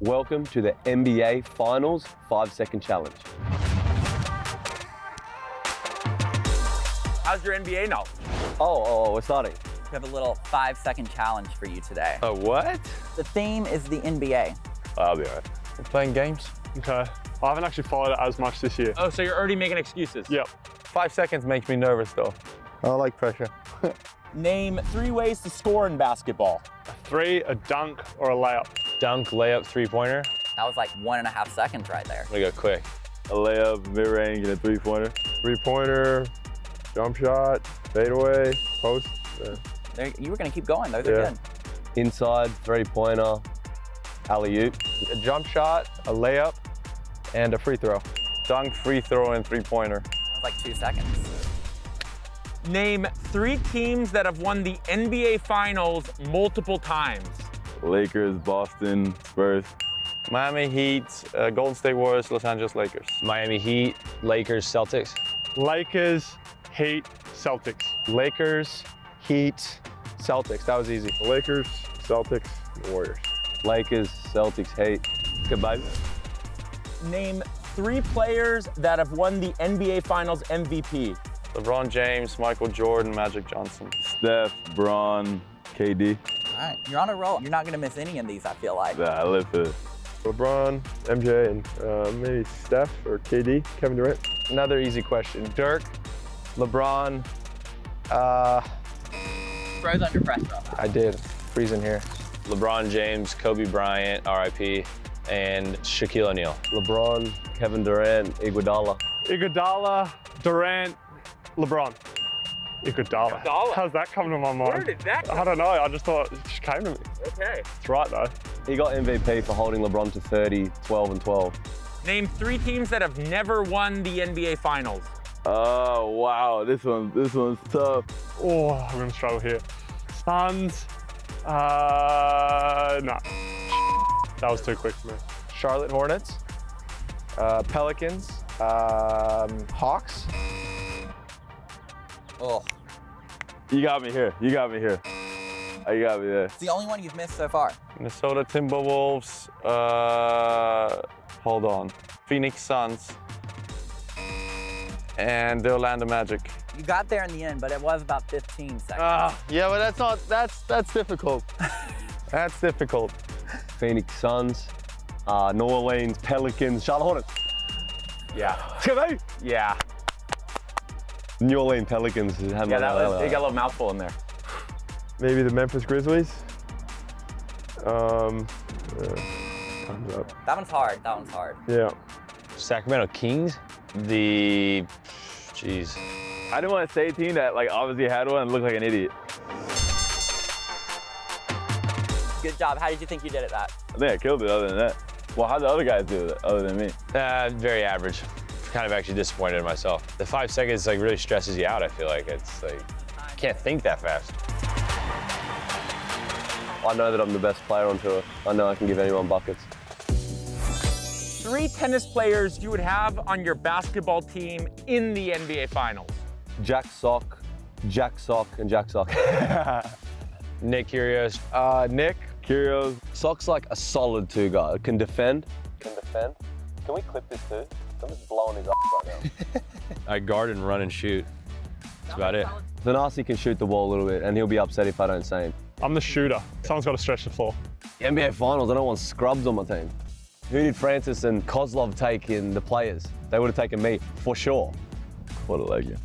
Welcome to the NBA Finals 5-second challenge. How's your NBA knowledge? Oh, we're starting. We have a little 5-second challenge for you today. A what? The theme is the NBA. I'll be all right. We're playing games. Okay. I haven't actually followed it as much this year. Oh, so you're already making excuses? Yep. 5 seconds makes me nervous, though. I like pressure. Name 3 ways to score in basketball. A three, a dunk, or a layup. Dunk, layup, three-pointer. That was like 1.5 seconds right there. We go quick. A layup, mid-range, and a three-pointer. Three-pointer, jump shot, fadeaway, post. Yeah. You were gonna keep going, those are good. Inside, three-pointer, alley-oop. A jump shot, a layup, and a free throw. Dunk, free throw, and three-pointer. That was like 2 seconds. Name 3 teams that have won the NBA Finals multiple times. Lakers, Boston, Spurs. Miami Heat, Golden State Warriors, Los Angeles Lakers. Miami Heat, Lakers, Celtics. Lakers, Heat, Celtics. Lakers, Heat, Celtics. That was easy. Lakers, Celtics, Warriors. Lakers, Celtics, Heat. Goodbye. Name 3 players that have won the NBA Finals MVP. LeBron James, Michael Jordan, Magic Johnson. Steph, Bron, KD. All right, you're on a roll. You're not gonna miss any of these, I feel like. Nah, I live for this. LeBron, MJ, and maybe Steph or KD, Kevin Durant. Another easy question. Dirk, LeBron, Froze under pressure on that. I did, freezing here. LeBron James, Kobe Bryant, RIP, and Shaquille O'Neal. LeBron, Kevin Durant, Iguodala. Iguodala, Durant, LeBron. Iguodala. How's that come to my mind? Where did that come? I don't know. I just thought it just came to me. Okay. It's right though. He got MVP for holding LeBron to 30, 12, and 12. Name 3 teams that have never won the NBA Finals. Oh wow, this one's tough. Oh, I'm gonna struggle here. Suns. Nah. That was too quick for me. Charlotte Hornets. Pelicans. Hawks. Oh. You got me here. You got me here. You got me there. It's the only one you've missed so far. Minnesota Timberwolves. Hold on. Phoenix Suns. And the Orlando Magic. You got there in the end, but it was about 15 seconds. Yeah, but that's not. That's difficult. That's difficult. Phoenix Suns. New Orleans Pelicans. Charlotte Hornets. Yeah. Yeah. New Orleans Pelicans. They got a little mouthful in there. Maybe the Memphis Grizzlies. Time's up. That one's hard. That one's hard. Yeah. Sacramento Kings. Jeez. I didn't want to say a team that like obviously had one and looked like an idiot. Good job. How did you think you did at that? I think I killed it. Other than that, well, how'd the other guys do it? Other than me? Very average. Kind of actually disappointed in myself. The 5 seconds like really stresses you out, I feel like. It's like, you can't think that fast. I know that I'm the best player on tour. I know I can give anyone buckets. 3 tennis players you would have on your basketball team in the NBA Finals. Jack Sock, and Jack Sock. Nick Kyrgios. Nick Kyrgios. Sock's like a solid 2 guy. Can defend. Can defend. Can we clip this too? I'm just blowing his ass right now. I guard and run and shoot. That's about it. Zanasi can shoot the ball a little bit, and he'll be upset if I don't say him. I'm the shooter. Someone's got to stretch the floor. The NBA Finals, I don't want scrubs on my team. Who did Francis and Kozlov take in the players? They would have taken me, for sure. What a legend.